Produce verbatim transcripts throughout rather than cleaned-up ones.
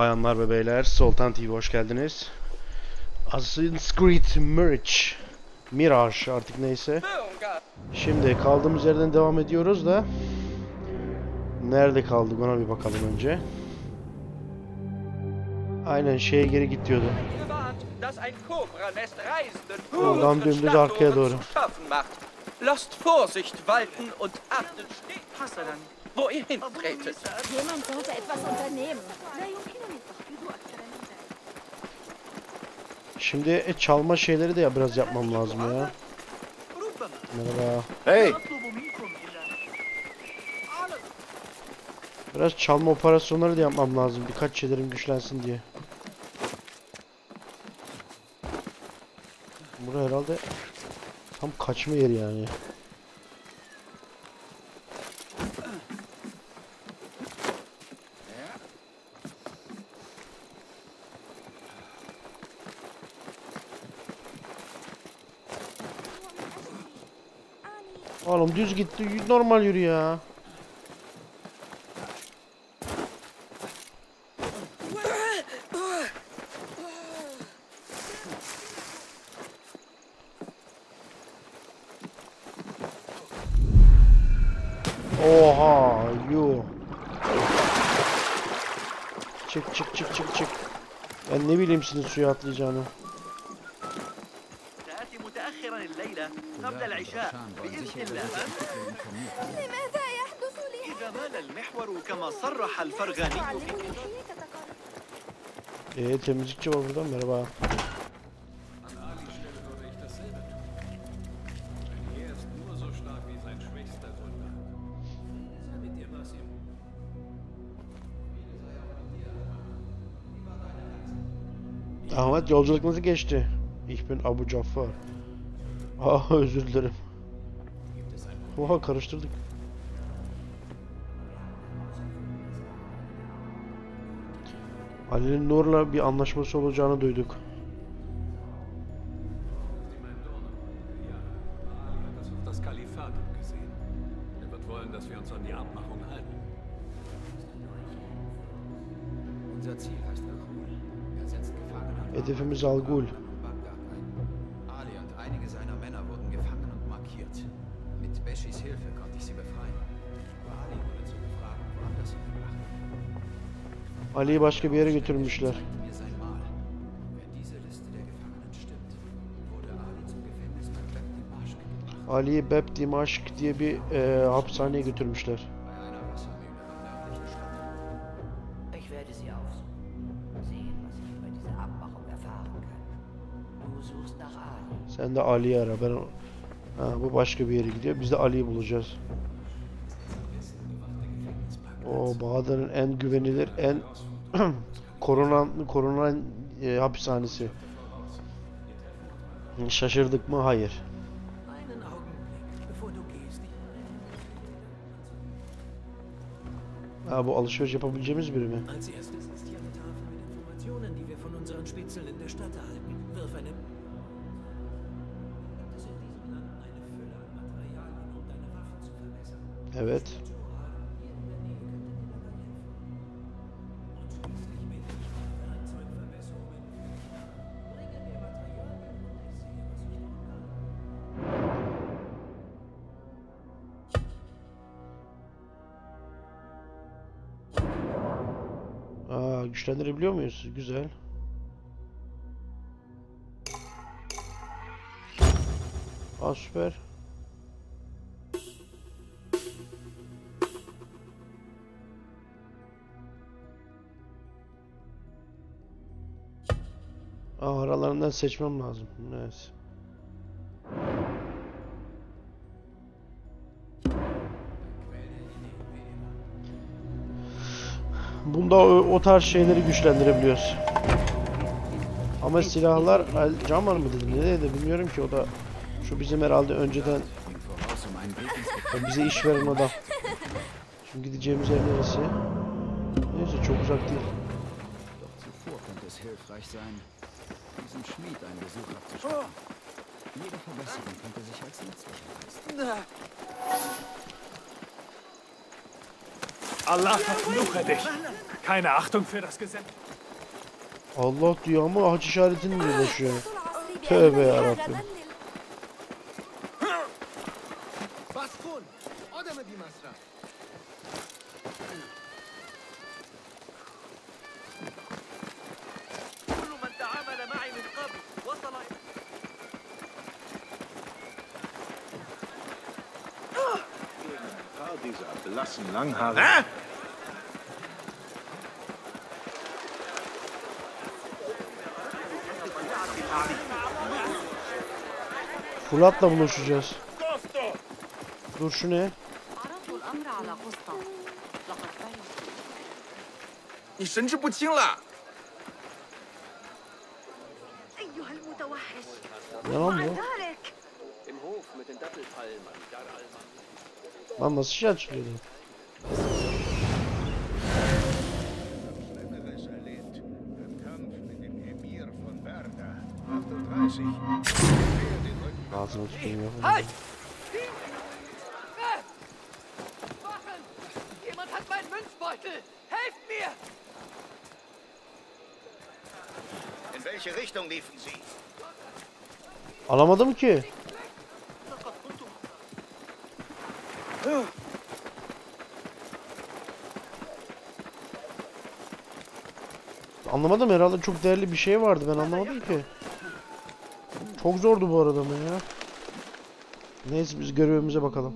Bayanlar ve beyler, Sultan T V'ye hoş geldiniz. Assassin's Creed Mirage, Mirage artık neyse. Şimdi kaldığımız yerden devam ediyoruz da nerede kaldık ona bir bakalım önce. Aynen şeye geri git diyordu. Oradan dümdüz arkaya doğru. Wo ihr hintretet. Jemand sollte etwas unternehmen. Şimdi e, çalma şeyleri de ya biraz yapmam lazım ya. Merhaba. Hey. Biraz çalma operasyonları da yapmam lazım. Birkaç şeylerim güçlensin diye. Burası herhalde tam kaçma yeri yani. Oğlum düz gitti, normal yürü ya. Oha, yo. Çık çık çık çık çık. Ben ne bileyim sizin suya atlayacağını. Eee temizlikçi var buradan, merhaba. Ahmet, yolculuk nasıl geçti? Ich bin Abu Jaffar. Ah, özür dilerim. Oha, karıştırdık. Ali'nin Nur'la bir anlaşması olacağını duyduk. Hedefimiz Algül. Ali'yi başka bir yere götürmüşler. Ali'yi Beb Dimashk diye bir e, hapishaneye götürmüşler. Sen de Ali'yi ara. Ben... Ha, bu başka bir yere gidiyor. Biz de Ali'yi bulacağız. O Bağdat'ın en güvenilir, en korunan korunan e, hapishanesi. Şaşırdık mı? Hayır. Ha, bu alışveriş yapabileceğimiz biri mi? Evet. Aa, güçlendirebiliyor muyuz? Güzel. Aa, süper. Aa, aralarından seçmem lazım. Neyse. Bunda o, o tarz şeyleri güçlendirebiliyoruz. Ama silahlar camar mı dedim? Ne dedi bilmiyorum ki, o da şu bizim herhalde önceden bize iş veren adam. Şimdi gideceğimiz yer neresi? Neyse, çok uzak değil. Allah verfluche dich. Keine Achtung für das Gesetz. Allah diyor ama haç işaretini diyor başlıyor. Tövbe yarabbim. Ha? Fırat'la buluşacağız. Dur şu ne? Yalan mı? Lan nasıl şey açılıyor? Ağzını tutayım yapalım. Alamadım ki. Anlamadım, herhalde çok değerli bir şey vardı, ben anlamadım ki. Çok zordu bu arada mı ya? Neyse biz görevimize bakalım.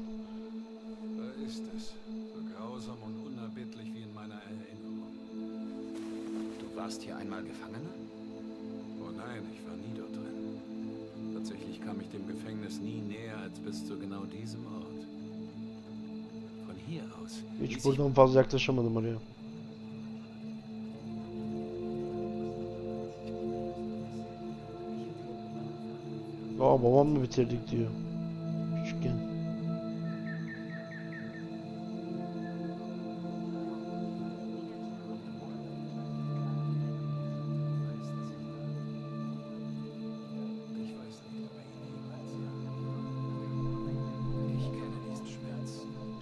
Hiç buradan fazla yaklaşamadım oraya. Aa, babam mı bitirdik diyor. Küçükken.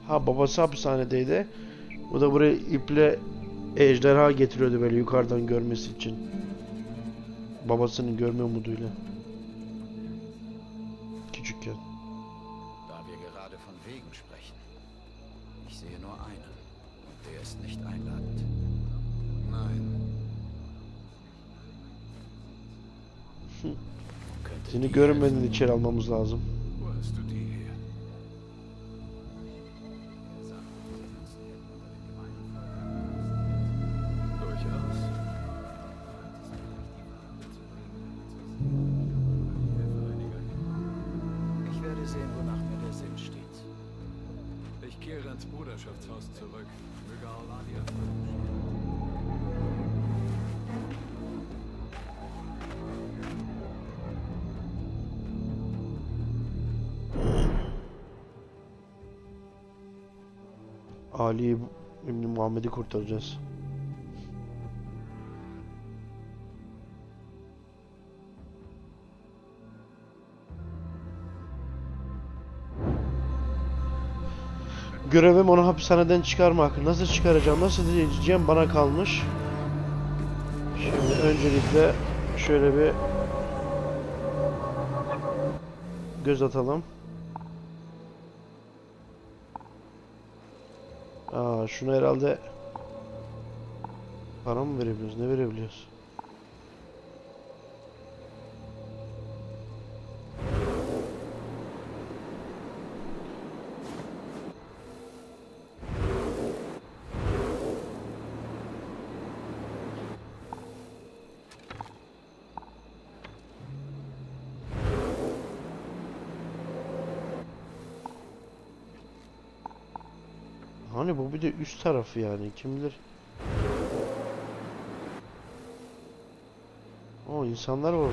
Ha, babası hapishanedeydi. O da buraya iple ejderha getiriyordu böyle yukarıdan görmesi için. Babasının görme umuduyla. Seni görünmeden içeri almamız lazım. Ali'yi, İbn Muhammed'i kurtaracağız. Görevim onu hapishaneden çıkarmak. Nasıl çıkaracağım, nasıl diyeceğim bana kalmış. Şimdi öncelikle şöyle bir göz atalım. Aa, şunu herhalde para mı verebiliyoruz, ne verebiliyoruz? Hani bu bir de üst tarafı, yani kim bilir. O insanlar var orada.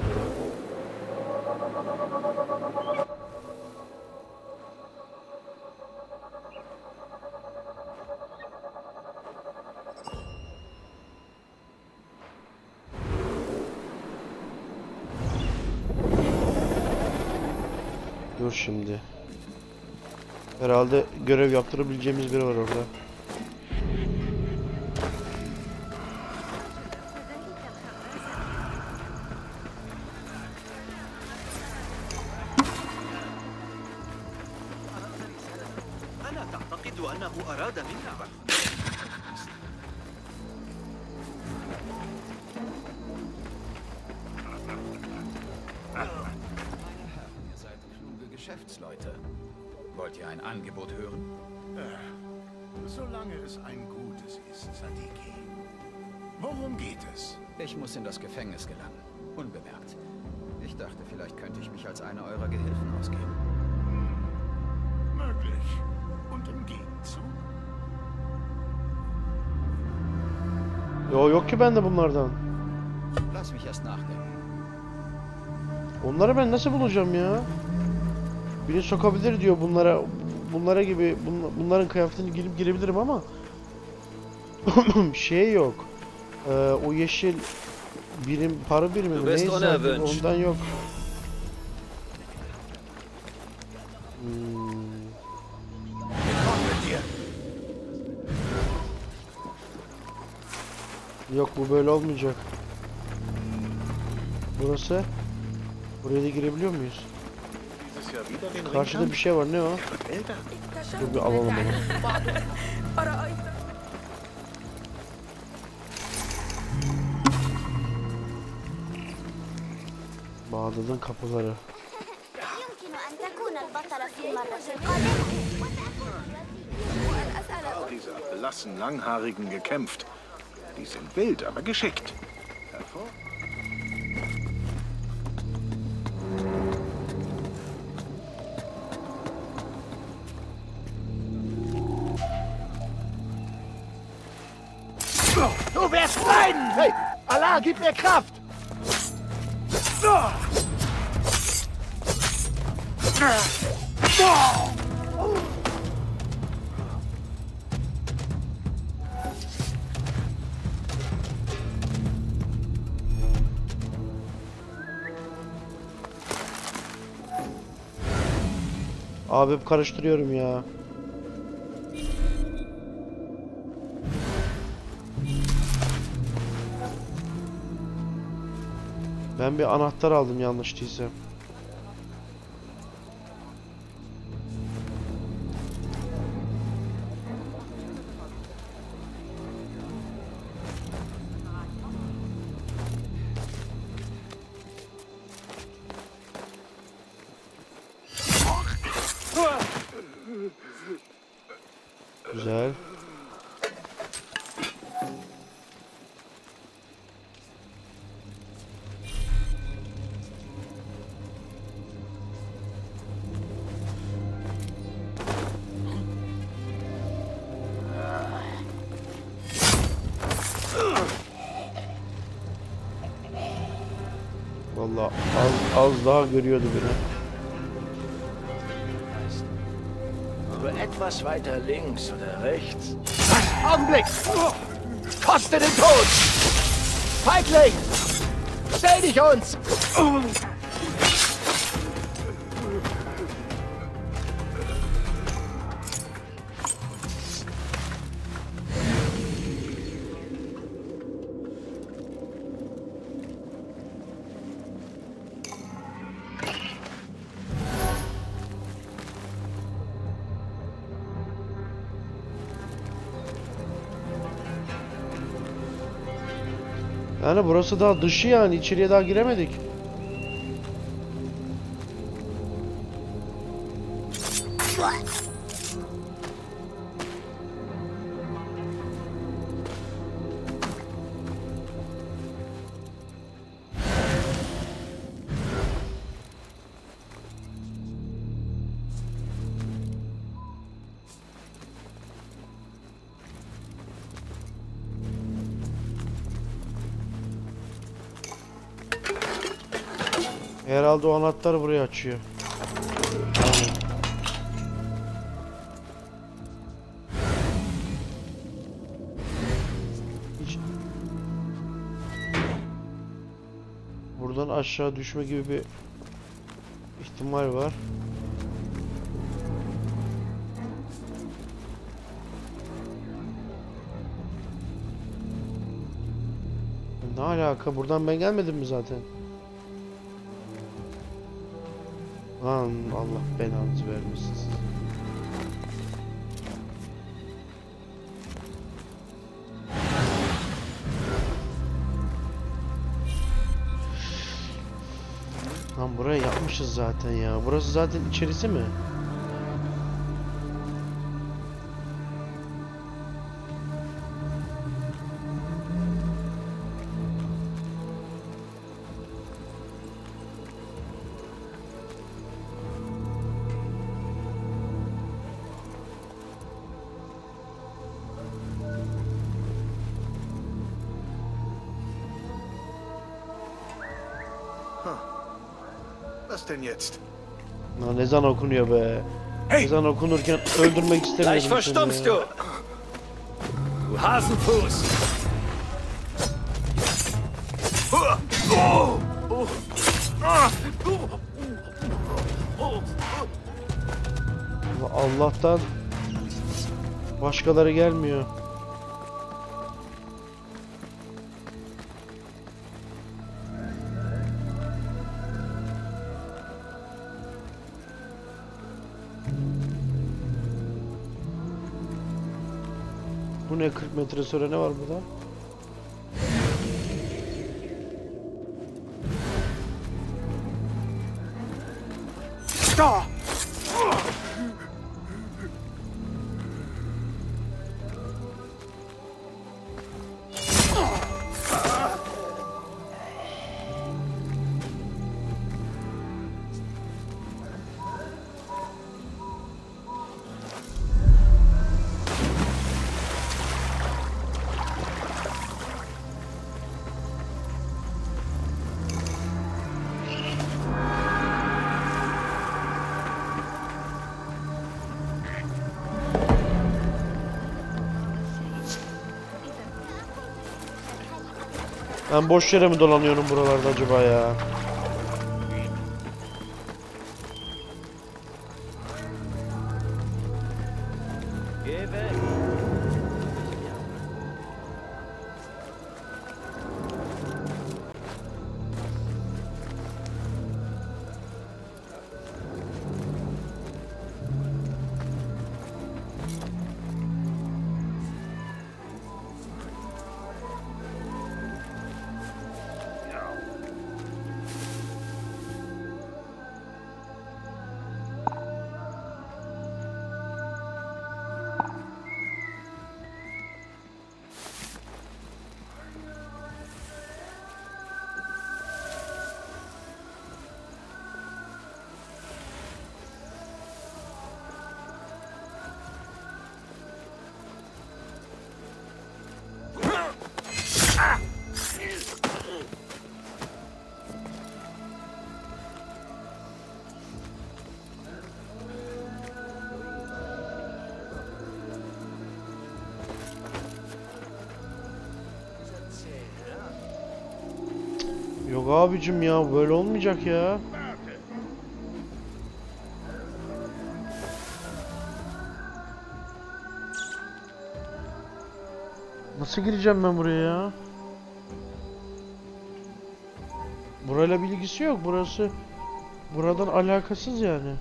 Dur şimdi. Herhalde görev yaptırabileceğimiz biri var orada. يبدو أنه أراد منا عفوا. Ihr seid kluge Geschäftsleute. Wollt ihr ein Angebot hören? Solange es ein gutes ist, Sadiki. Worum geht es? Ich muss in das Gefängnis gelangen. Unbemerkt. Ich dachte, vielleicht könnte ich mich als einer eurer Gehilfen ausgeben. Hm. Möglich. Und im Gegenzug? Yo, yok ki bende bunlardan. Lass mich erst nachdenken. Onları ben nasıl bulacağım ya? Biri sokabilir diyor bunlara. Bunlara gibi bun, bunların kıyafetini girip girebilirim ama şey yok. Ee, o yeşil birim para birimi neyse ondan yok. Hmm. Yok bu böyle olmayacak. Burası. Buraya da girebiliyor muyuz? Karşıda bir şey var, ne o? Dur bir alalım onu. Bağdat'ın kapıları. Diese lassen langhaarigen gekämpft. Die sind wild, aber geschickt. Du wirst leiden! Hey, Allah, gib mir Kraft! Abi hep karıştırıyorum ya. Ben bir anahtar aldım yanlış değilse. Güzel. Vallahi az, az daha görüyordu beni. Etwas weiter links oder rechts. Augenblick! Koste den Tod! Feigling! Stell dich uns! Yani burası daha dışı yani içeriye daha giremedik. Herhalde o anahtarı buraya açıyor. Hiç... Buradan aşağı düşme gibi bir ihtimal var. Ne alaka? Buradan ben gelmedim mi zaten? Lan Allah belanızı vermesin size. Çıkmışız zaten ya. Burası zaten içerisi mi? Lan ezan okunuyor be. Hey. Ezan okunurken öldürmek istemiyorum seni ya. Hasenfuß. Allah'tan başkaları gelmiyor. Ne kırk metre sonra ne var burada? Ben boş yere mi dolanıyorum buralarda acaba ya? Abicim ya böyle olmayacak ya. Nasıl gireceğim ben buraya ya? Burayla bir ilgisi yok. Burası buradan alakasız yani.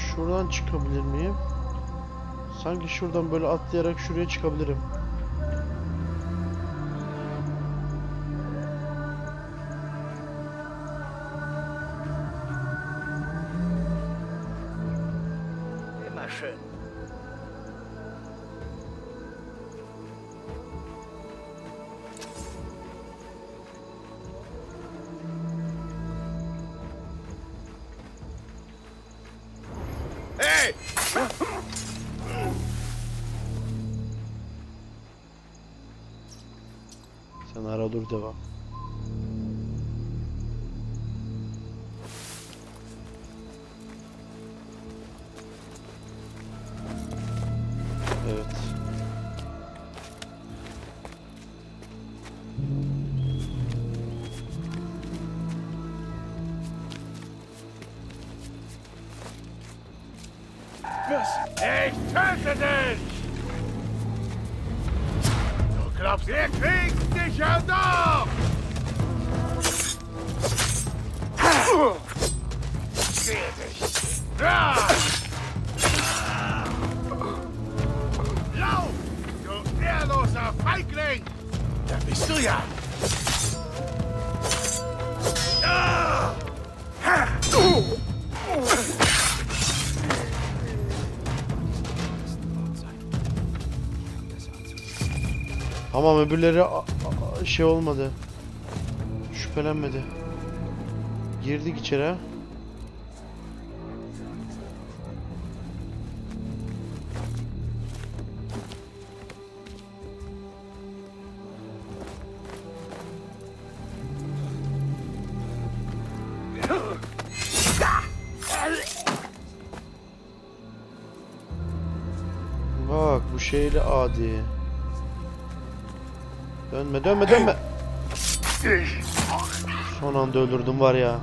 Şuradan çıkabilir miyim? Sanki şuradan böyle atlayarak şuraya çıkabilirim. Devam. Evet. Ich töte dich! Du glaubst, ihr kriegt dich ja doch! Lauf, du ehrloser Feigling! Da bist du ja! Ama öbürleri şey olmadı. Şüphelenmedi. Girdik içeri. Bak bu şeyle adi. Dönme dönme dönme. Son anda öldürdüm var ya.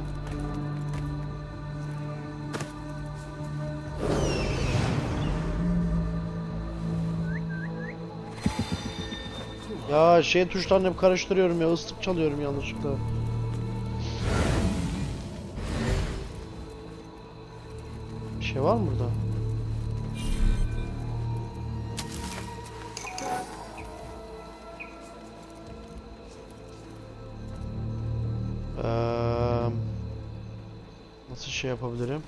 Ya şey tuşlarını hep karıştırıyorum ya, ıslık çalıyorum yanlışlıkla. Bir şey var mı burada? Şey yapabilirim.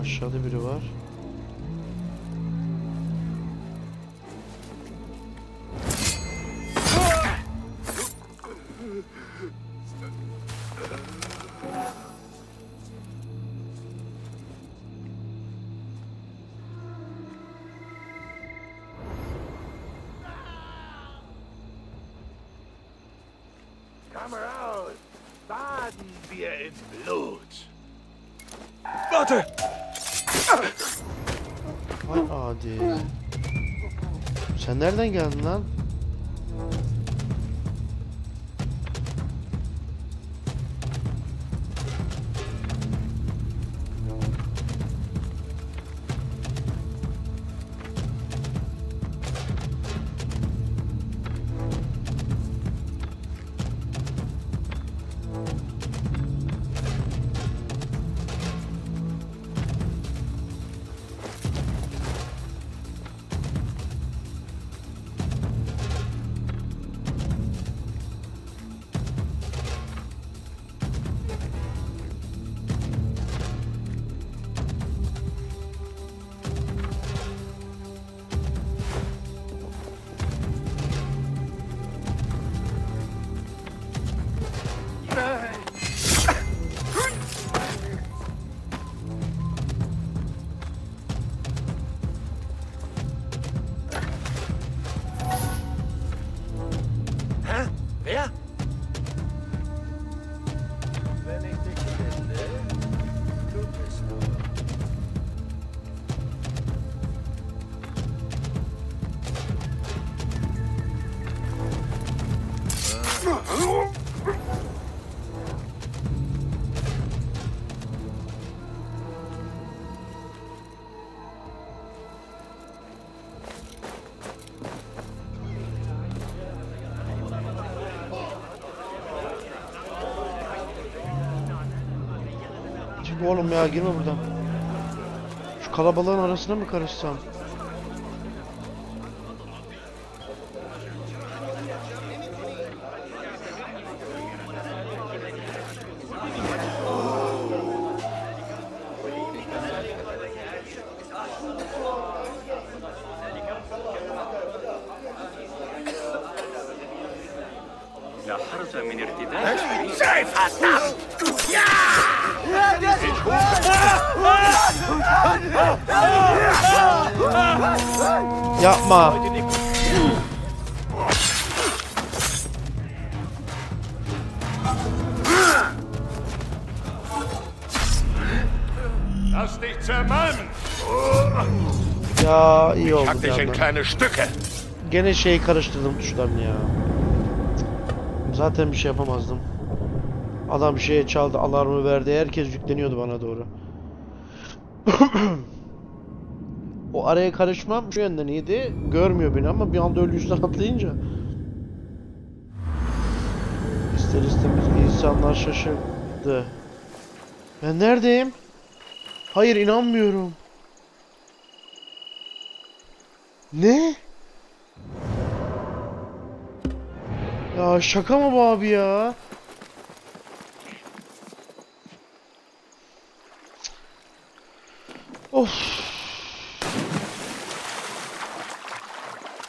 Aşağıda biri var. Come around. Baden wir in Blut. Warte! Vay adi. Sen nereden geldin lan? Oğlum ya girme buradan. Şu kalabalığın arasına mı karışsam? Yapma. Ya iyi oldu. Gene şey karıştırdım tuşlarını ya. Zaten bir şey yapamazdım. Adam bir şeye çaldı, alarmı verdi. Herkes yükleniyordu bana doğru. O araya karışmam şu yönden iyiydi. Görmüyor beni ama bir anda öyle yüzden atlayınca. İster istemez insanlar şaşırdı. Ben neredeyim? Hayır inanmıyorum. Ne? Ya şaka mı bu abi ya?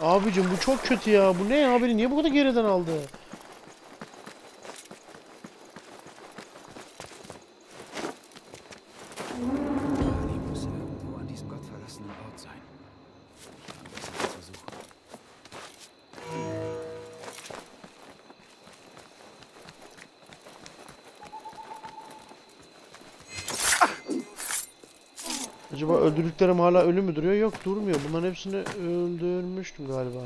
Abicim bu çok kötü ya. Bu ne ya? Beni niye bu kadar geriden aldı? Acaba öldürdüklerim hala ölü mü duruyor? Yok, durmuyor. Bunların hepsini öldürmüştüm galiba.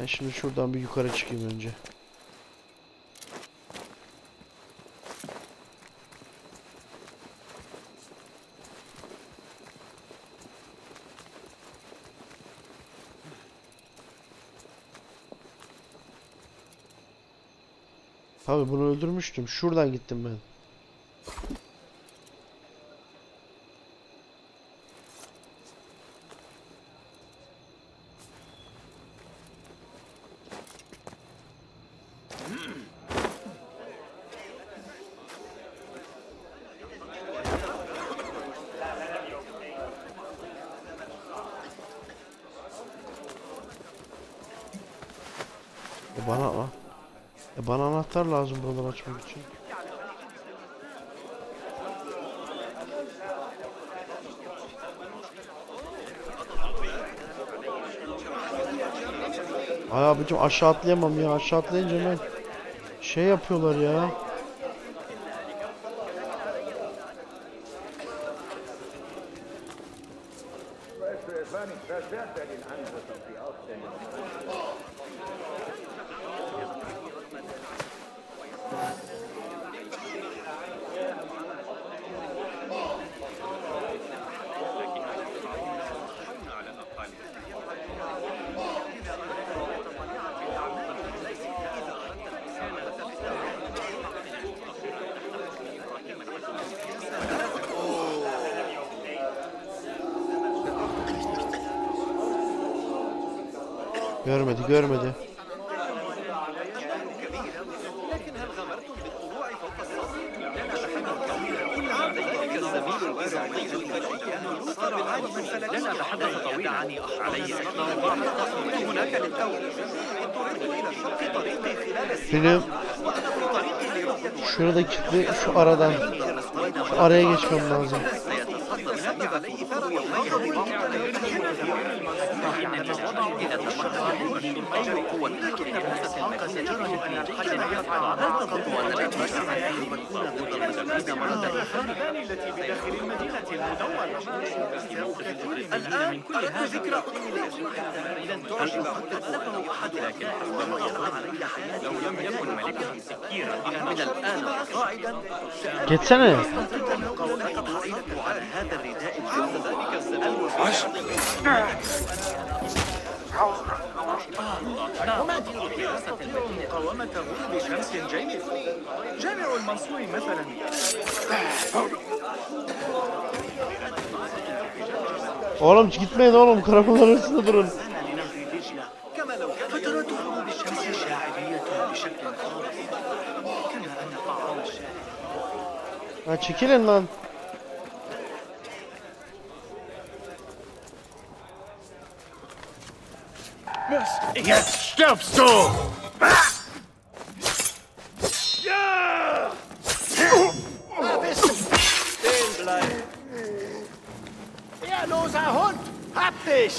Ben şimdi şuradan bir yukarı çıkayım önce. Abi bunu öldürmüştüm. Şuradan gittim ben. E bana al. E bana anahtar lazım buraları açmak için. Ay abicim aşağı atlayamam ya. Aşağı atlayınca ben şey yapıyorlar ya. Görmedi, görmedi. Benim şurada kilitli şu aradan, şu araya geçmem lazım. Geçsene. Aç. Oğlum gitmeyin oğlum, karakollar arasında durun. Ha çekilin lan. Jetzt stirbst du! Ja! Da bist du! Stehen bleiben! Ehrloser Hund! Hab dich!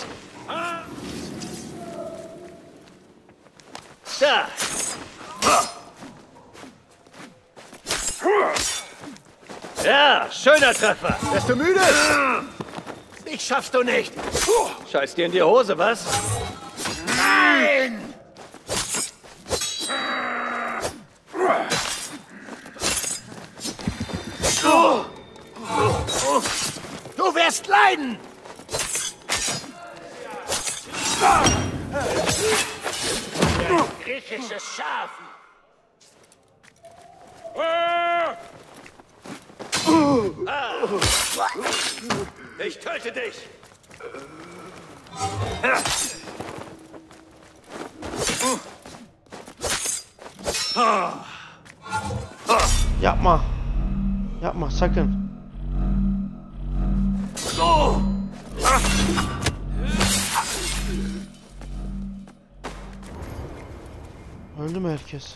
Da! Ja, schöner Treffer! Bist du müde? Dich schaffst du nicht! Scheiß dir in die Hose, was? Du wirst leiden! Griechisches Schaf! Ich töte dich! Yapma. Yapma sakın. Öldü mü herkes?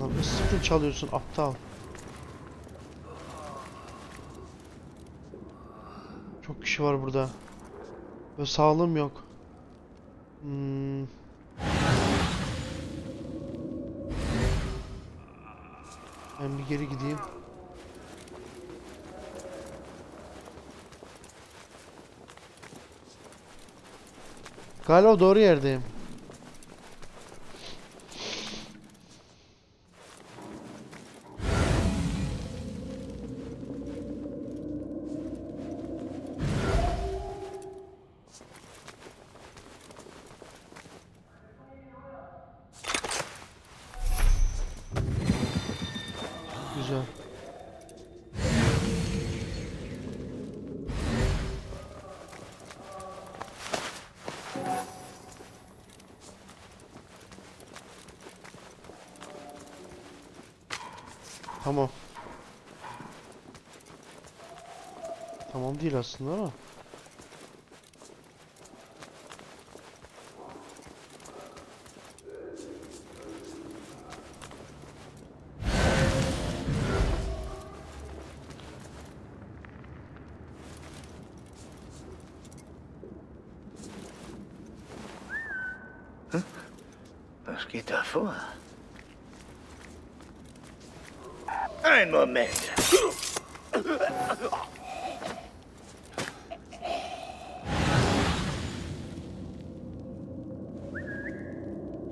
Lan ne sıkıntı çalıyorsun aptal. Çok kişi var burada. Ve sağlığım yok. Hmm. Ben bir geri gideyim. Galiba doğru yerdeyim. Güzel. Tamam. Tamam değil aslında ama. Was geht da vor? Ein Moment.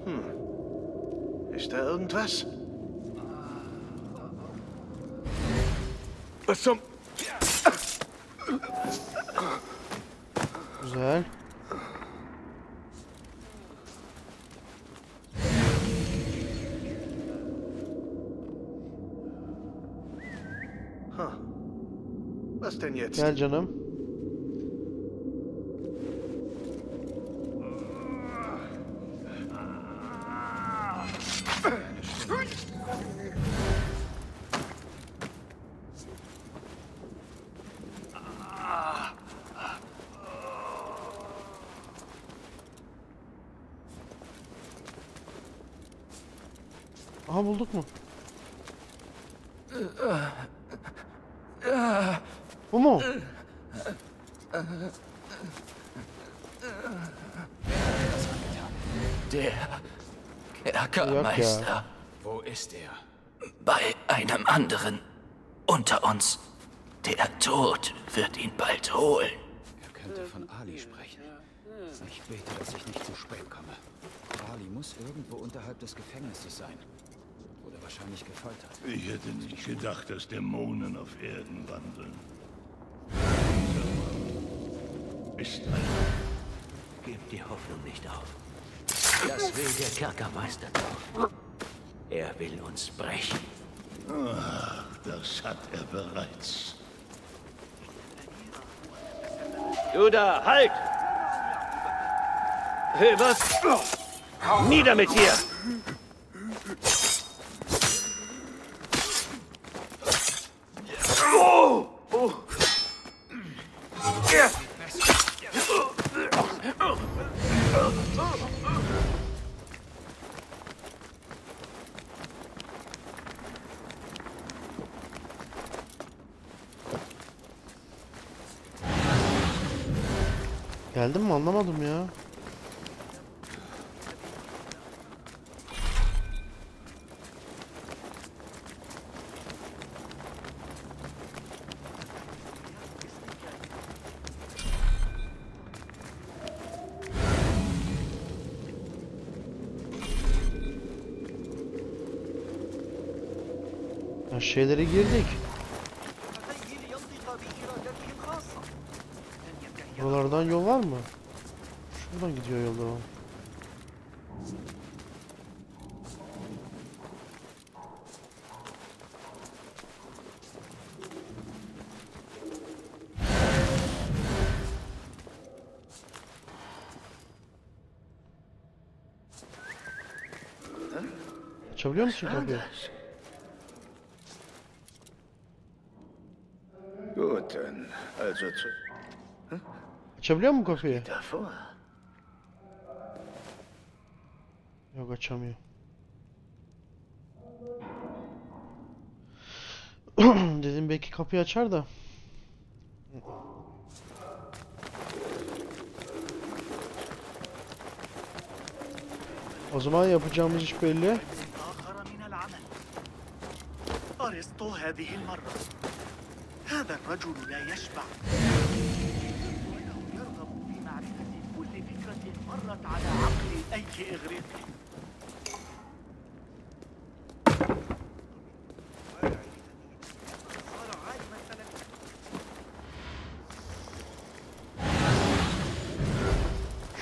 Hm. Ist da irgendwas? Was zum... Güzel. Gel canım. Aha bulduk mu? Bu mu? Der Kerkermeister. Wo ist er? Bei einem anderen. Unter uns. Der Tod wird ihn bald holen. Er könnte von Ali sprechen. Ich bete, dass ich nicht zu spät komme. Ali muss irgendwo unterhalb des Gefängnisses sein. Wurde wahrscheinlich gefoltert. Ich hätte nicht gedacht, dass Dämonen auf Erden wandeln. Ist also. Gebt die Hoffnung nicht auf. Das will der Kerkermeister drauf. Er will uns brechen. Ach, das hat er bereits. Du da, halt! Hey, was? Nieder mit dir! Oh! Oh! Ja. Geldim mi anlamadım ya. Ya şeylere girdik. Buralardan yol var mı? Şuradan gidiyor yolda o. Açabiliyor musun kapıyı? Açabiliyor musun kapıyı? Yok, açamıyor. Dedim belki kapıyı açar da. O zaman yapacağımız iş belli.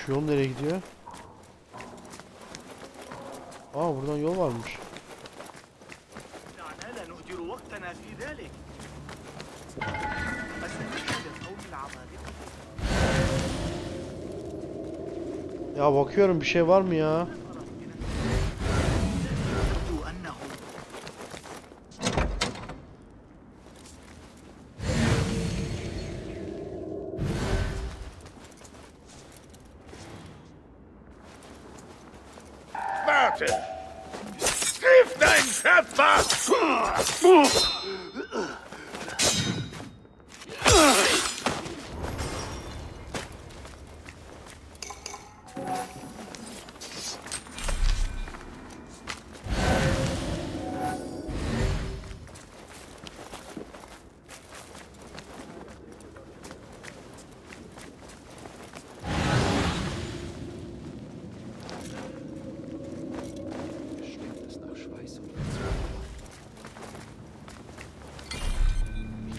Şu yol nereye gidiyor? Aa, buradan yol varmış. Ya bakıyorum bir şey var mı ya?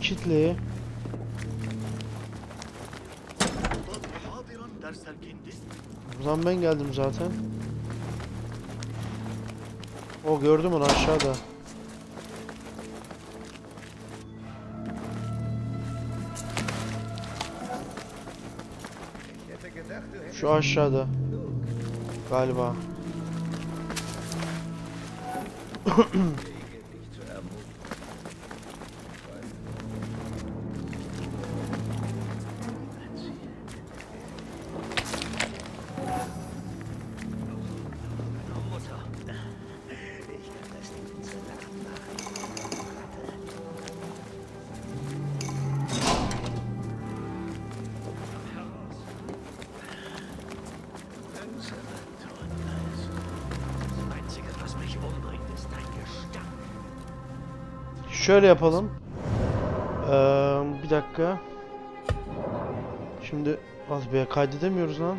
Kitli. Buradan ben geldim zaten. O gördüm onu aşağıda. Şu aşağıda. Galiba. Şöyle yapalım. Ee, bir dakika. Şimdi az be, kaydedemiyoruz lan.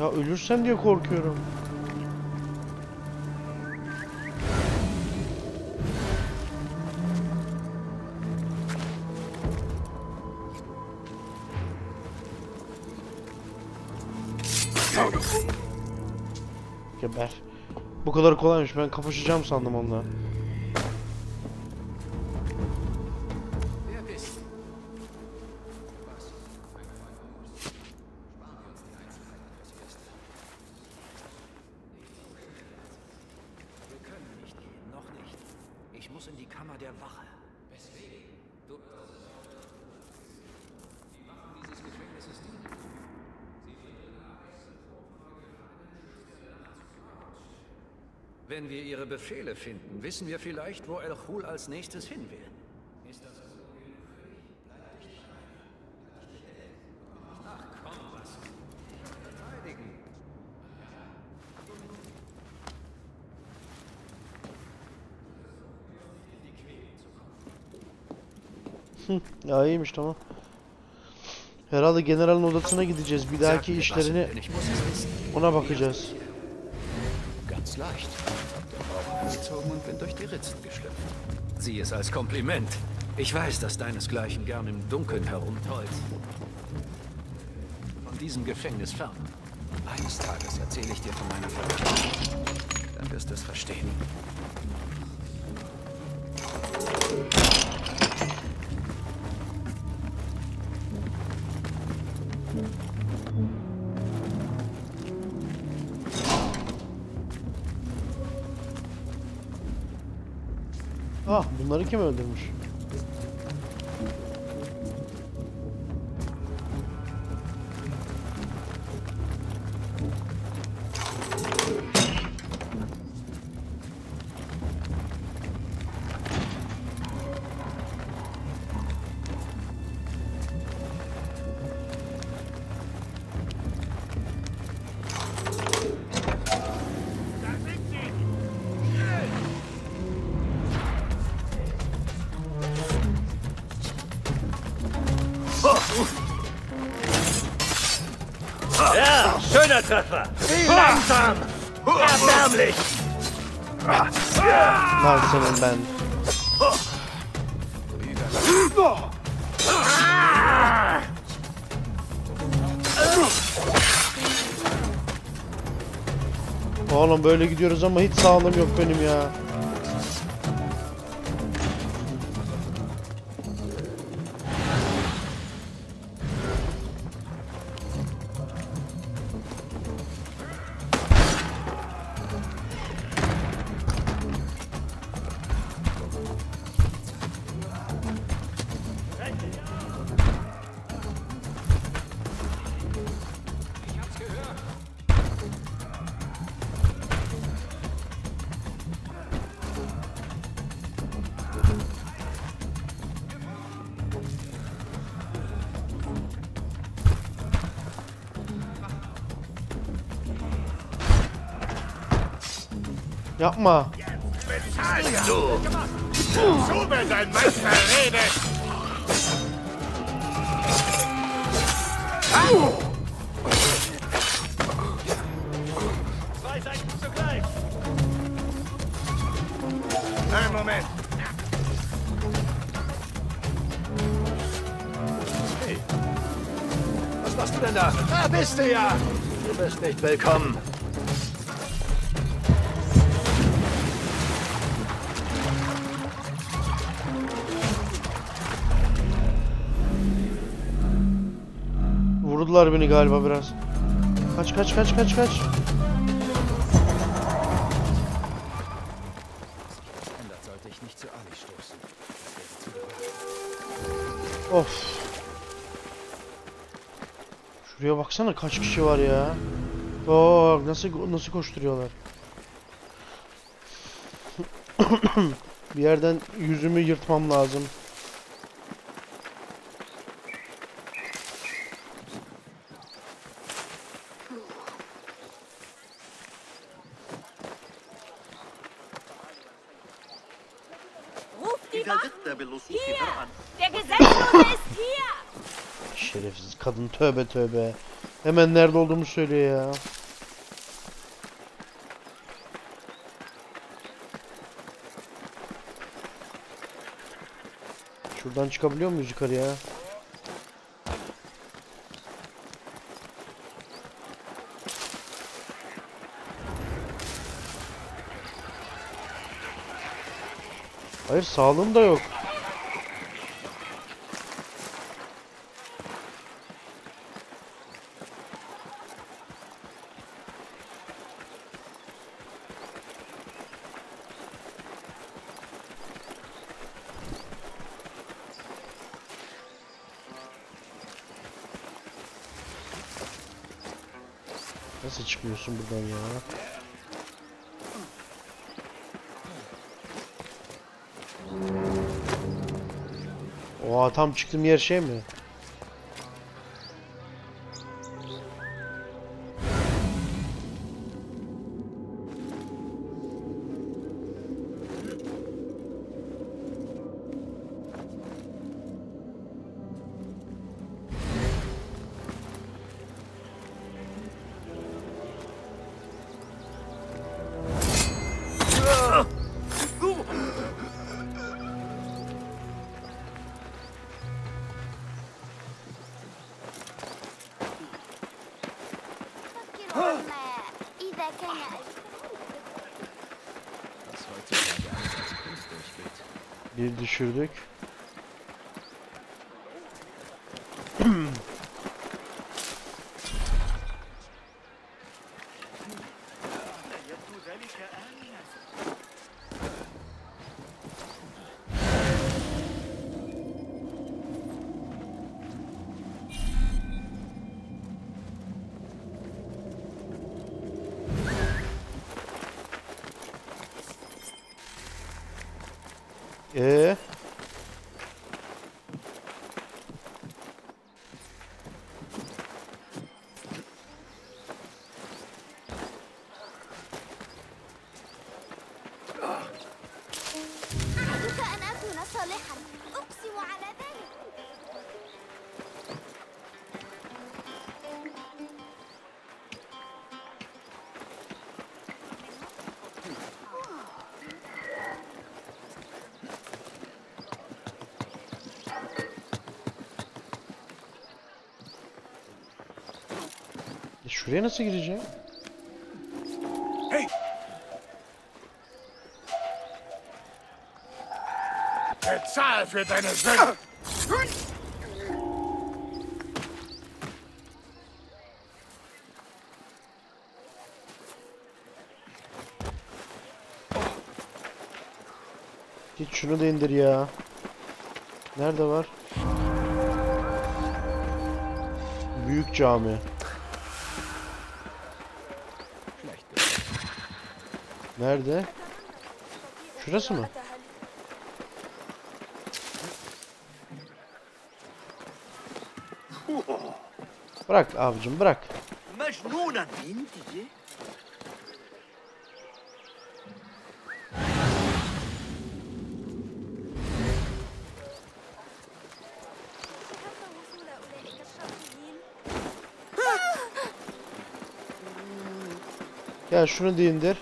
Ya ölürsem diye korkuyorum. Geber. Bu kadar kolaymış. Ben kapışacağım sandım onunla. Wenn wir ihre Befehle finden, wissen wir vielleicht, wo Algül als nächstes hin will. Hm, ya iyiymiş, tamam. Herhalde generalin odasına gideceğiz. Bir dahaki işlerini ona bakacağız. Ganz leicht. Gezogen und bin durch die Ritzen geschlüpft. Sieh es als Kompliment. Ich weiß, dass deinesgleichen gern im Dunkeln herumtollt. Von diesem Gefängnis fern. Eines Tages erzähle ich dir von meiner Vergangenheit. Dann wirst du es verstehen. Ah, bunları kim öldürmüş? Treffer! Langsam! Erbärmlich! Langsam im Band. Oğlum böyle gidiyoruz ama hiç sağlığım yok benim ya. Yapma. Bezahlst du! So wird dein Meister redet! Zwei Seiten zugleich! Einen Moment! Hey! Was machst du denn da? Da bist du ja! Du bist nicht willkommen! Vurdular beni galiba biraz. Kaç kaç kaç kaç kaç. Of. Şuraya baksana kaç kişi var ya. Bak nasıl nasıl koşturuyorlar. Bir yerden yüzümü yırtmam lazım. Şerefsiz kadın, tövbe tövbe. Hemen nerede olduğumu söylüyor ya. Şuradan çıkabiliyor muyuz yukarıya? Hayır, sağlığım da yok. Nasıl çıkıyorsun buradan ya? Oha, tam çıktığım yer şey mi? Bir düşürdük. Ee? Şuraya nasıl gireceğim? Hey! Bezahl für deine Sünden! Git şunu da indir ya. Nerede var? Büyük cami. Nerede? Şurası mı? Bırak abicim, bırak. Gel şunu da indir.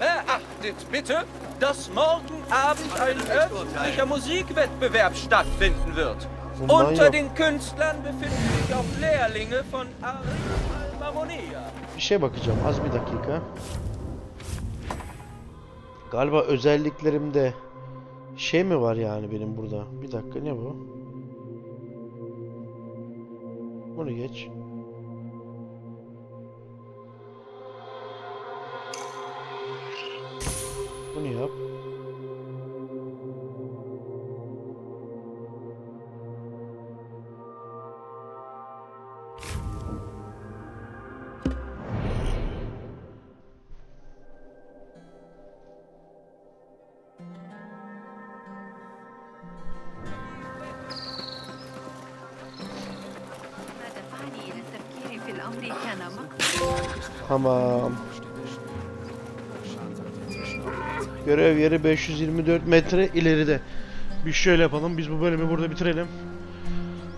Beachtet bitte, dass morgen Abend ein öffentlicher Musikwettbewerb stattfinden wird. Unter den Künstlern befinden sich auch Lehrlinge von Arif Albaronia. Bir şey bakacağım, az bir dakika. Galiba özelliklerimde şey mi var yani benim burada? Bir dakika, ne bu? Bunu geç. Bunu yap. Tamam. Görev yeri beş yüz yirmi dört metre ileride. Bir şöyle yapalım. Biz bu bölümü burada bitirelim.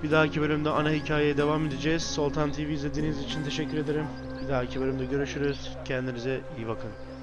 Bir dahaki bölümde ana hikayeye devam edeceğiz. Soltan T V izlediğiniz için teşekkür ederim. Bir dahaki bölümde görüşürüz. Kendinize iyi bakın.